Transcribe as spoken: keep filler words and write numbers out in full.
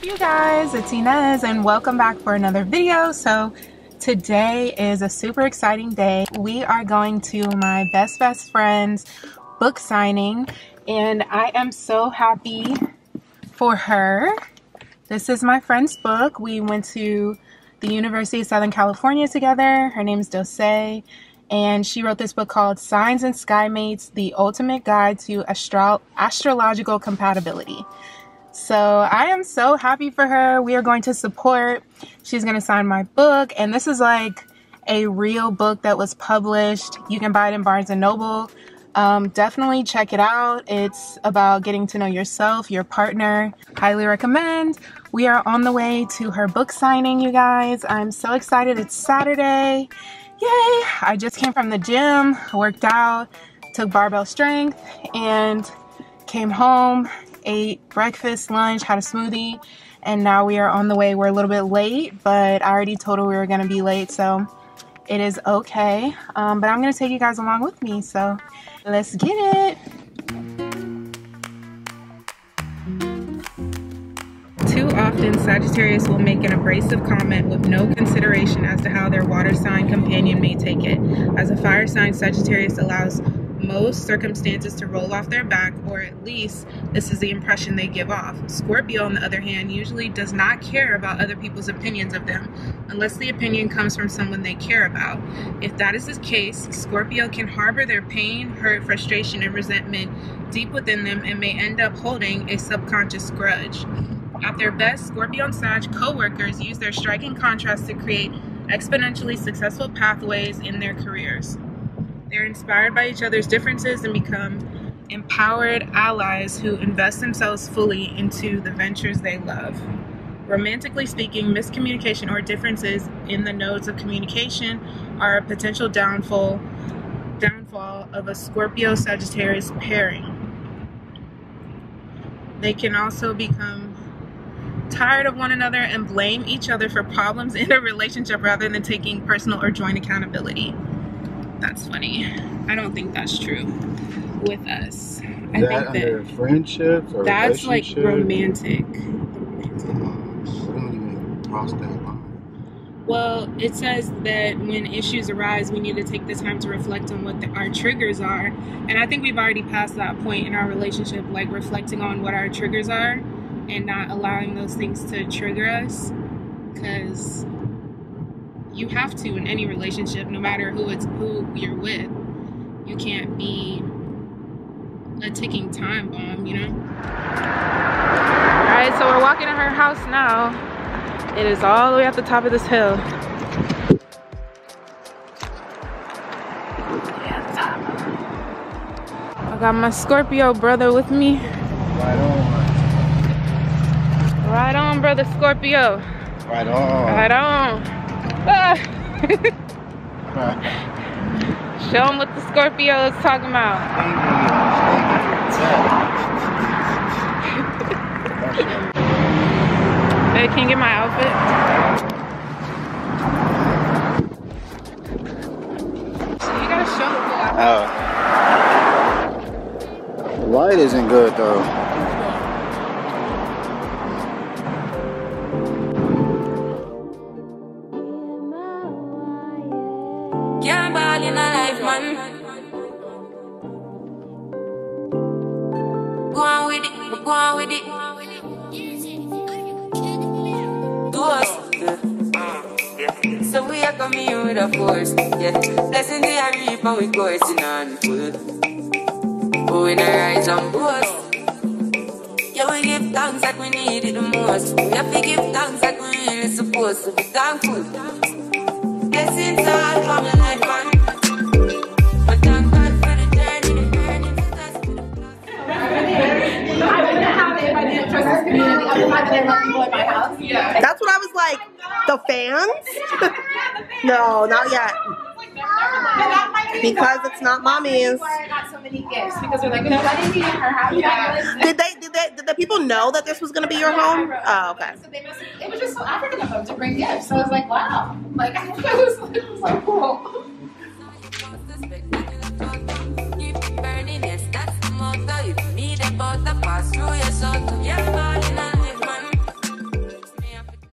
up, you guys? It's Inez and welcome back for another video. So today is a super exciting day. We are going to my best best friend's book signing and I am so happy for her. This is my friend's book. We went to the University of Southern California together. Her name is Dosse and she wrote this book called Signs and Skymates: The Ultimate Guide to Astral Astrological Compatibility. So I am so happy for her. We are going to support. She's going to sign my book. And this is like a real book that was published. You can buy it in Barnes and Noble. Um, definitely check it out. It's about getting to know yourself, your partner. Highly recommend. We are on the way to her book signing, you guys. I'm so excited. It's Saturday. Yay. I just came from the gym, worked out, took barbell strength, and came home. Ate breakfast, lunch, had a smoothie, and now we are on the way. We're a little bit late, but I already told her we were going to be late, so it is okay. Um, but I'm going to take you guys along with me, so let's get it. Too often, Sagittarius will make an abrasive comment with no consideration as to how their water sign companion may take it. As a fire sign, Sagittarius allows most circumstances to roll off their back, or at least this is the impression they give off. Scorpio, on the other hand, usually does not care about other people's opinions of them, unless the opinion comes from someone they care about. If that is the case, Scorpio can harbor their pain, hurt, frustration, and resentment deep within them and may end up holding a subconscious grudge. At their best, Scorpio and Sag co-workers use their striking contrast to create exponentially successful pathways in their careers. They're inspired by each other's differences and become empowered allies who invest themselves fully into the ventures they love. Romantically speaking, miscommunication or differences in the nodes of communication are a potential downfall, downfall of a Scorpio-Sagittarius pairing. They can also become tired of one another and blame each other for problems in a relationship rather than taking personal or joint accountability. That's funny. I don't think that's true with us. I that think that under friendships or that's like romantic. Well, it says that when issues arise, we need to take the time to reflect on what the, our triggers are. And I think we've already passed that point in our relationship, like reflecting on what our triggers are and not allowing those things to trigger us, because you have to in any relationship, no matter who it's who you're with. You can't be a ticking time bomb, you know? Alright, so we're walking to her house now. It is all the way at the top of this hill. Yeah, top. I got my Scorpio brother with me. Right on. Right on, brother Scorpio. Right on. Right on. Ah. Show them what the Scorpio is talking about. Hey, can you get my outfit? So you gotta show the full outfit. Oh. Light isn't good though. So we are coming here with a force, yeah. Blessing they are reap and we coursing on full. Oh, we not rise and boast. Yeah, we give thanks like we need it the most. We have to give thanks like we really supposed to be thankful. Blessings all for my life and Yeah. That's what I was like. The fans? Yeah, yeah, the fans. No, not yet. Because it's not mommy's. Did they? Did they? Did the people know that this was going to be your home? Oh, okay. So they must. It was just so African of them to bring gifts. So I was like, wow. Like I was, it was like cool. That's the motto. If you need about the past through your soul,